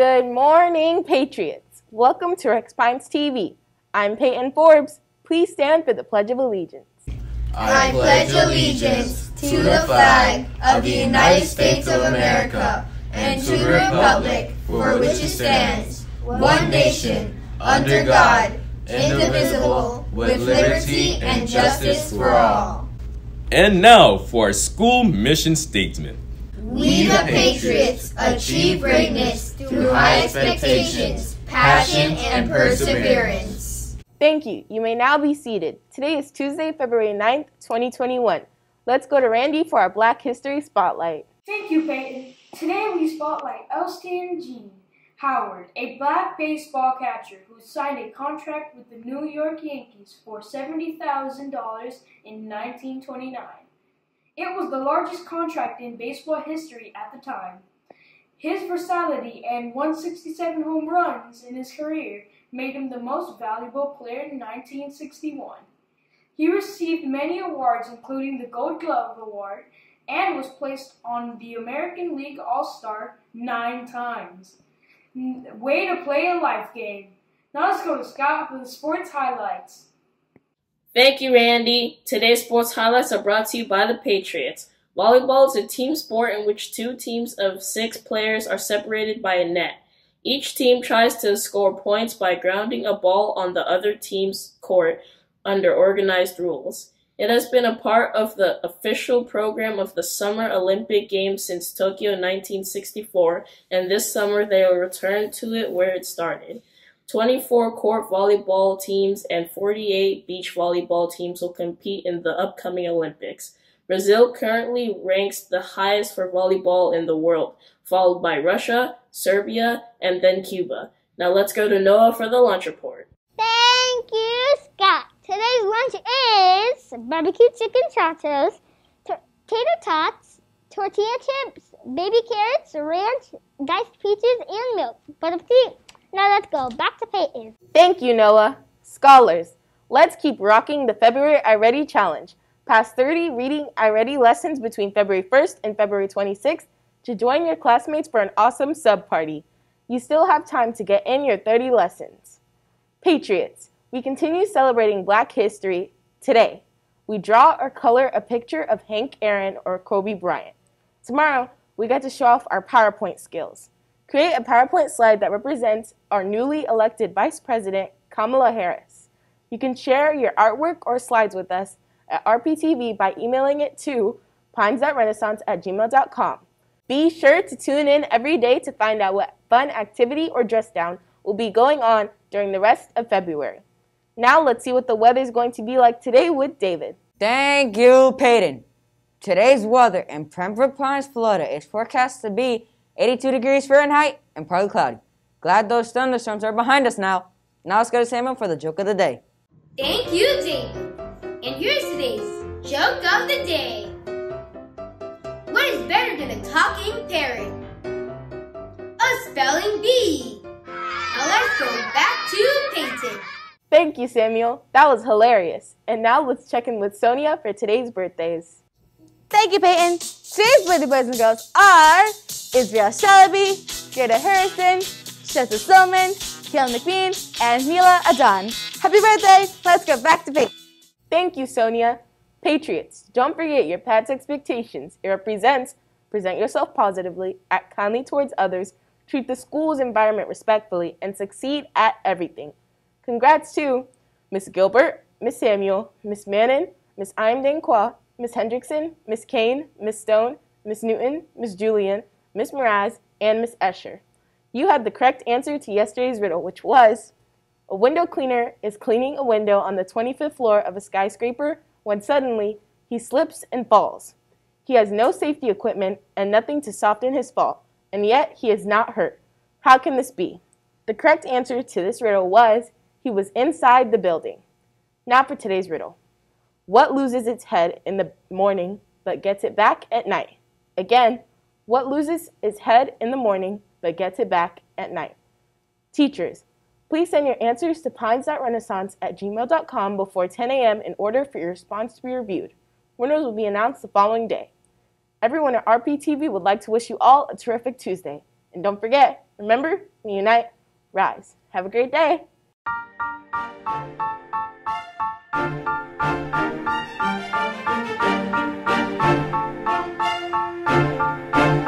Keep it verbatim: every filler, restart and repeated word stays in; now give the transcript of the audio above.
Good morning, Patriots. Welcome to Rex Pines T V. I'm Peyton Forbes. Please stand for the Pledge of Allegiance. I pledge allegiance to the flag of the United States of America and to the republic for which it stands, one nation, under God, indivisible, with liberty and justice for all. And now for our school mission statement. We the Patriots achieve greatness through high expectations, passion, and perseverance. Thank you. You may now be seated. Today is Tuesday, February ninth, twenty twenty-one. Let's go to Randy for our Black History Spotlight. Thank you, Peyton. Today we spotlight Elston Jean Howard, a black baseball catcher who signed a contract with the New York Yankees for seventy thousand dollars in nineteen twenty-nine. It was the largest contract in baseball history at the time. His versatility and one hundred sixty-seven home runs in his career made him the most valuable player in nineteen sixty-one. He received many awards, including the Gold Glove Award, and was placed on the American League All-Star nine times. Way to play a life game. Now let's go to Scott for the sports highlights. Thank you, Randy. Today's sports highlights are brought to you by the Patriots. Volleyball is a team sport in which two teams of six players are separated by a net. Each team tries to score points by grounding a ball on the other team's court under organized rules. It has been a part of the official program of the Summer Olympic Games since Tokyo nineteen sixty-four, and this summer they will return to it where it started. twenty-four court volleyball teams and forty-eight beach volleyball teams will compete in the upcoming Olympics. Brazil currently ranks the highest for volleyball in the world, followed by Russia, Serbia, and then Cuba. Now let's go to Noah for the lunch report. Thank you, Scott. Today's lunch is barbecue chicken tacos, tater tots, tortilla chips, baby carrots, ranch, diced peaches, and milk. Bon appetit. Now let's go back to Peyton. Thank you, Noah. Scholars, let's keep rocking the February I Ready Challenge. Pass thirty Reading I Ready lessons between February first and February twenty-sixth to join your classmates for an awesome sub-party. You still have time to get in your thirty lessons. Patriots, we continue celebrating Black history today. We draw or color a picture of Hank Aaron or Kobe Bryant. Tomorrow, we get to show off our PowerPoint skills. Create a PowerPoint slide that represents our newly elected Vice President, Kamala Harris. You can share your artwork or slides with us at R P T V by emailing it to pines dot renaissance at gmail dot com. Be sure to tune in every day to find out what fun activity or dress down will be going on during the rest of February. Now let's see what the weather is going to be like today with David. Thank you, Peyton. Today's weather in Pembroke Pines, Florida is forecast to be eighty-two degrees Fahrenheit, and partly cloudy. Glad those thunderstorms are behind us now. Now let's go to Samuel for the joke of the day. Thank you, David. And here's today's joke of the day. What is better than a talking parrot? A spelling bee. Now let's go back to Peyton. Thank you, Samuel. That was hilarious. And now let's check in with Sonia for today's birthdays. Thank you, Peyton. Today's birthday boys and girls are Israel Shalaby, Gerda Harrison, Shessa Silman, Kayla McBean, and Mila Adon. Happy birthday! Let's get back to Peyton. Thank you, Sonia. Patriots, don't forget your P A T S expectations. It represents present yourself positively, act kindly towards others, treat the school's environment respectfully, and succeed at everything. Congrats to Miss Gilbert, Miss Samuel, Miss Mannon, Miss Imdane Kwa, Miss Hendrickson, Miss Kane, Miss Stone, Miss Newton, Miss Julian, Miss Mraz, and Miss Escher. You had the correct answer to yesterday's riddle, which was, a window cleaner is cleaning a window on the twenty-fifth floor of a skyscraper when suddenly he slips and falls. He has no safety equipment and nothing to soften his fall, and yet he is not hurt. How can this be? The correct answer to this riddle was, he was inside the building. Now for today's riddle. What loses its head in the morning but gets it back at night? Again, what loses its head in the morning but gets it back at night? Teachers, please send your answers to pines dot renaissance at gmail dot com before ten A M in order for your response to be reviewed. Winners will be announced the following day. Everyone at R P T V would like to wish you all a terrific Tuesday. And don't forget, Remember, unite, rise. Have a great day. Thank you.